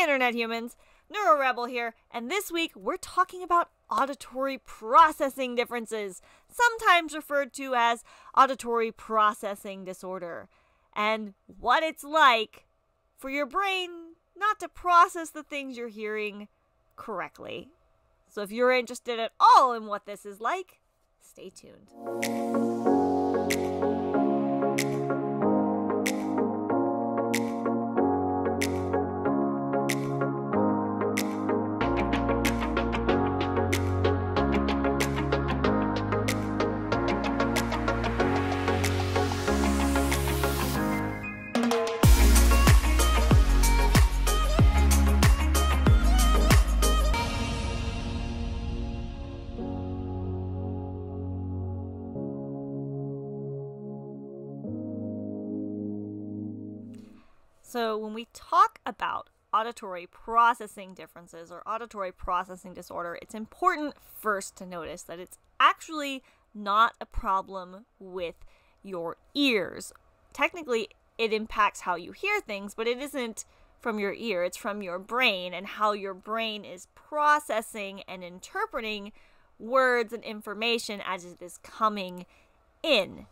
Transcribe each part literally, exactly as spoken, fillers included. Hey Internet humans, NeuroRebel here, and this week we're talking about auditory processing differences, sometimes referred to as auditory processing disorder, and what it's like for your brain not to process the things you're hearing correctly. So if you're interested at all in what this is like, stay tuned. So when we talk about auditory processing differences or auditory processing disorder, it's important first to notice that it's actually not a problem with your ears. Technically, it impacts how you hear things, but it isn't from your ear. It's from your brain and how your brain is processing and interpreting words and information as it is coming in.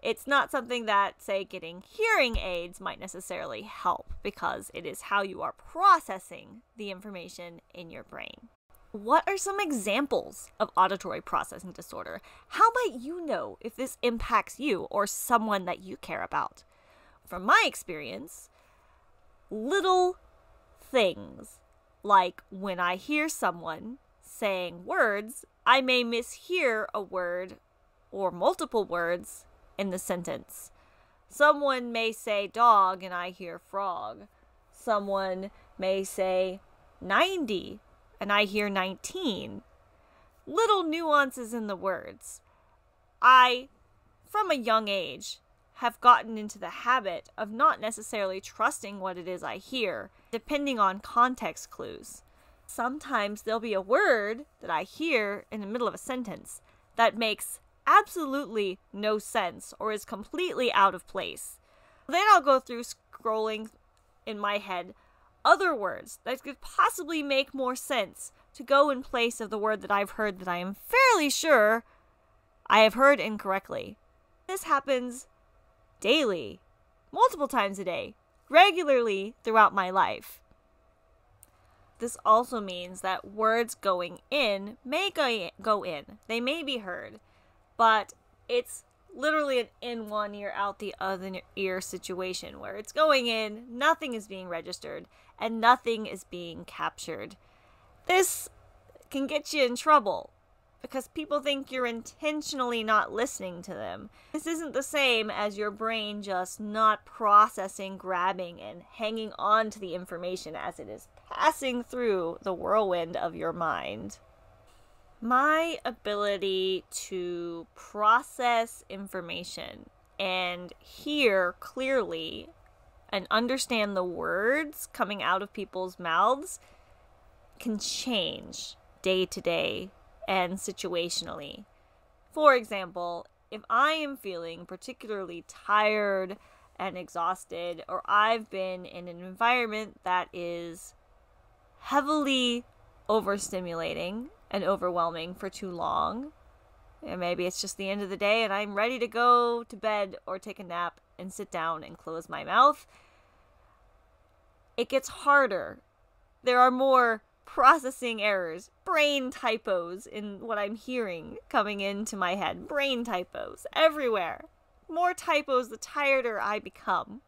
It's not something that, say, getting hearing aids might necessarily help because it is how you are processing the information in your brain. What are some examples of auditory processing disorder? How might you know if this impacts you or someone that you care about? From my experience, little things like when I hear someone saying words, I may mishear a word or multiple words in the sentence. Someone may say dog and I hear frog. Someone may say ninety and I hear nineteen. Little nuances in the words. I, from a young age, have gotten into the habit of not necessarily trusting what it is I hear, depending on context clues. Sometimes there'll be a word that I hear in the middle of a sentence that makes absolutely no sense or is completely out of place. Then I'll go through scrolling in my head other words that could possibly make more sense to go in place of the word that I've heard that I am fairly sure I have heard incorrectly. This happens daily, multiple times a day, regularly throughout my life. This also means that words going in may go in. They may be heard, but it's literally an in one ear, out the other ear situation where it's going in, nothing is being registered, and nothing is being captured. This can get you in trouble because people think you're intentionally not listening to them. This isn't the same as your brain just not processing, grabbing, and hanging on to the information as it is passing through the whirlwind of your mind. My ability to process information and hear clearly and understand the words coming out of people's mouths can change day to day and situationally. For example, if I am feeling particularly tired and exhausted, or I've been in an environment that is heavily overstimulating and overwhelming for too long, and maybe it's just the end of the day and I'm ready to go to bed or take a nap and sit down and close my mouth, it gets harder. There are more processing errors, brain typos in what I'm hearing coming into my head, brain typos everywhere. More typos the tireder I become.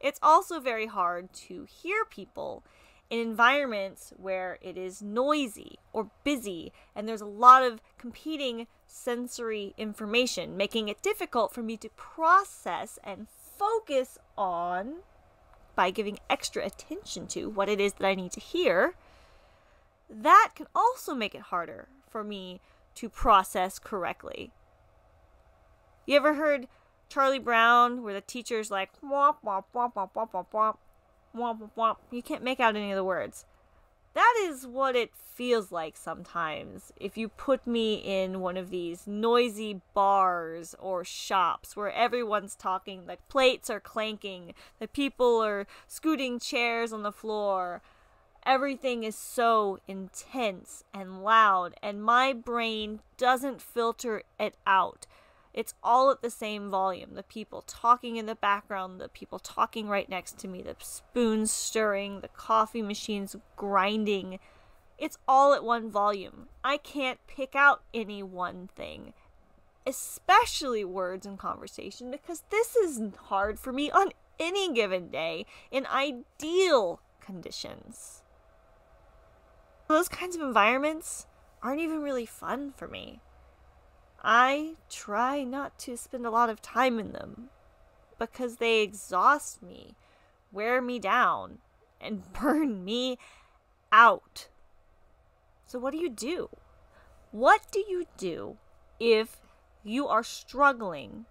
It's also very hard to hear people in environments where it is noisy or busy and there's a lot of competing sensory information, making it difficult for me to process and focus on by giving extra attention to what it is that I need to hear. That can also make it harder for me to process correctly. You ever heard Charlie Brown where the teacher's like womp womp womp womp womp womp womp? Womp, womp, womp. You can't make out any of the words. That is what it feels like sometimes if you put me in one of these noisy bars or shops where everyone's talking, the plates are clanking, the people are scooting chairs on the floor. Everything is so intense and loud, and my brain doesn't filter it out. It's all at the same volume. The people talking in the background, the people talking right next to me, the spoons stirring, the coffee machines grinding. It's all at one volume. I can't pick out any one thing, especially words and conversation, because this is hard for me on any given day in ideal conditions. Those kinds of environments aren't even really fun for me. I try not to spend a lot of time in them because they exhaust me, wear me down, and burn me out. So what do you do? What do you do if you are struggling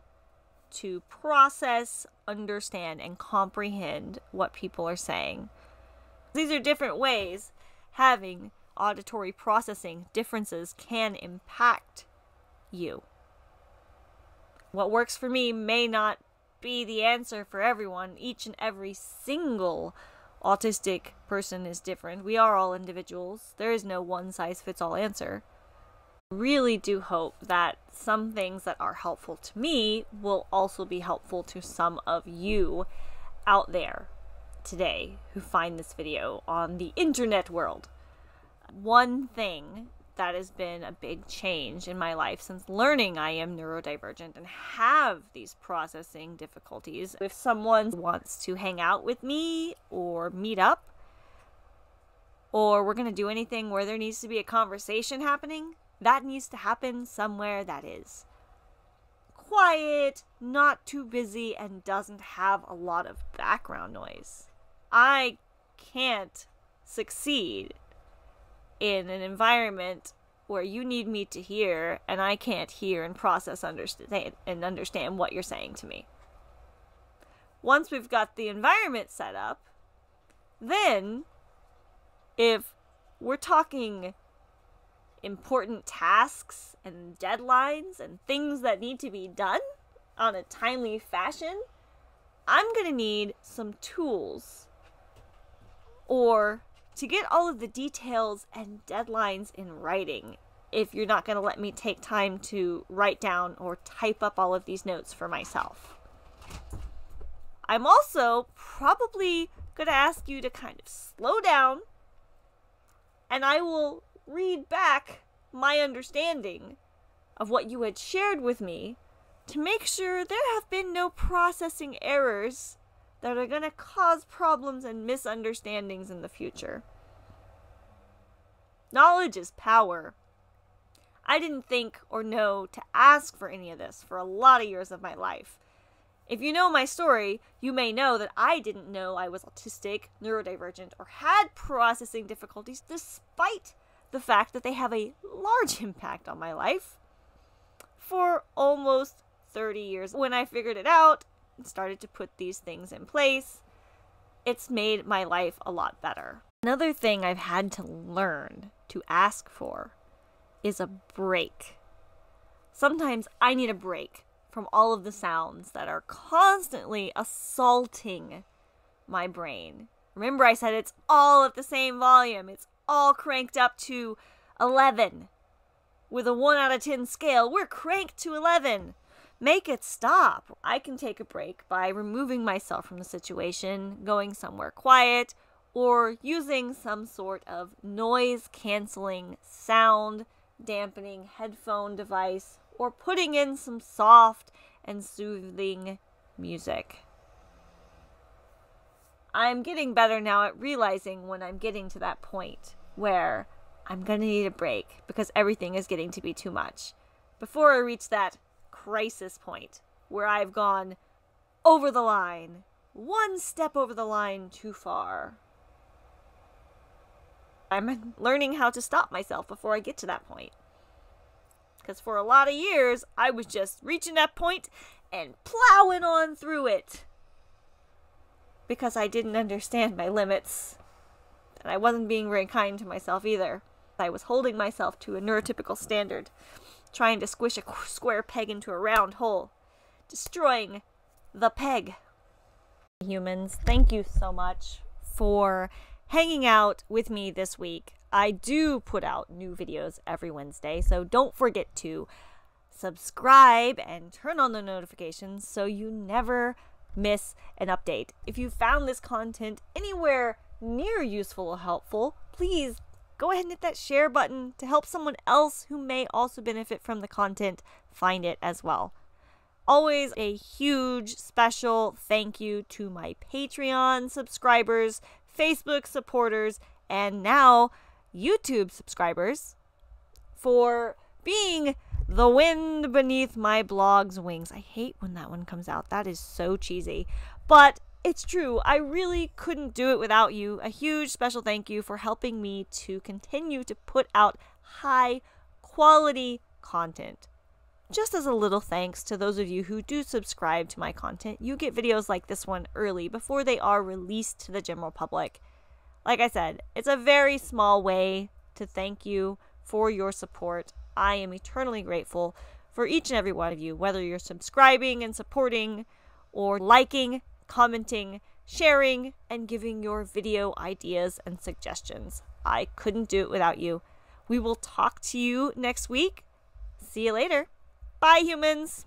to process, understand, and comprehend what people are saying? These are different ways having auditory processing differences can impact you. What works for me may not be the answer for everyone. Each and every single autistic person is different. We are all individuals. There is no one-size-fits-all answer. I really do hope that some things that are helpful to me will also be helpful to some of you out there today who find this video on the internet world. One thing that has been a big change in my life since learning I am neurodivergent and have these processing difficulties. If someone wants to hang out with me or meet up, or we're going to do anything where there needs to be a conversation happening, that needs to happen somewhere that is quiet, not too busy, and doesn't have a lot of background noise. I can't succeed in an environment where you need me to hear and I can't hear and process understand and understand what you're saying to me. Once we've got the environment set up, then if we're talking important tasks and deadlines and things that need to be done on a timely fashion, I'm gonna need some tools or to get all of the details and deadlines in writing if you're not going to let me take time to write down or type up all of these notes for myself. I'm also probably going to ask you to kind of slow down, and I will read back my understanding of what you had shared with me to make sure there have been no processing errors that are going to cause problems and misunderstandings in the future. Knowledge is power. I didn't think or know to ask for any of this for a lot of years of my life. If you know my story, you may know that I didn't know I was autistic, neurodivergent, or had processing difficulties despite the fact that they have a large impact on my life for almost thirty years. When I figured it out, started to put these things in place, it's made my life a lot better. Another thing I've had to learn to ask for is a break. Sometimes I need a break from all of the sounds that are constantly assaulting my brain. Remember I said it's all at the same volume. It's all cranked up to eleven. With a one out of ten scale, we're cranked to eleven. Make it stop. I can take a break by removing myself from the situation, going somewhere quiet, or using some sort of noise-canceling, sound-dampening headphone device, or putting in some soft and soothing music. I'm getting better now at realizing when I'm getting to that point where I'm gonna need a break because everything is getting to be too much. Before I reach that crisis point where I've gone over the line, one step over the line too far. I'm learning how to stop myself before I get to that point. Because for a lot of years, I was just reaching that point and plowing on through it. Because I didn't understand my limits. and I wasn't being very kind to myself either. I was holding myself to a neurotypical standard, trying to squish a square peg into a round hole, destroying the peg. Humans, thank you so much for hanging out with me this week. I do put out new videos every Wednesday, so don't forget to subscribe and turn on the notifications so you never miss an update. If you found this content anywhere near useful or helpful, please go ahead and hit that share button to help someone else who may also benefit from the content find it as well. Always a huge special thank you to my Patreon subscribers, Facebook supporters, and now YouTube subscribers for being the wind beneath my blog's wings. I hate when that one comes out. That is so cheesy. But it's true. I really couldn't do it without you. A huge special thank you for helping me to continue to put out high quality content. Just as a little thanks to those of you who do subscribe to my content, you get videos like this one early before they are released to the general public. Like I said, it's a very small way to thank you for your support. I am eternally grateful for each and every one of you, whether you're subscribing and supporting or liking, commenting, sharing, and giving your video ideas and suggestions. I couldn't do it without you. We will talk to you next week. See you later. Bye, humans.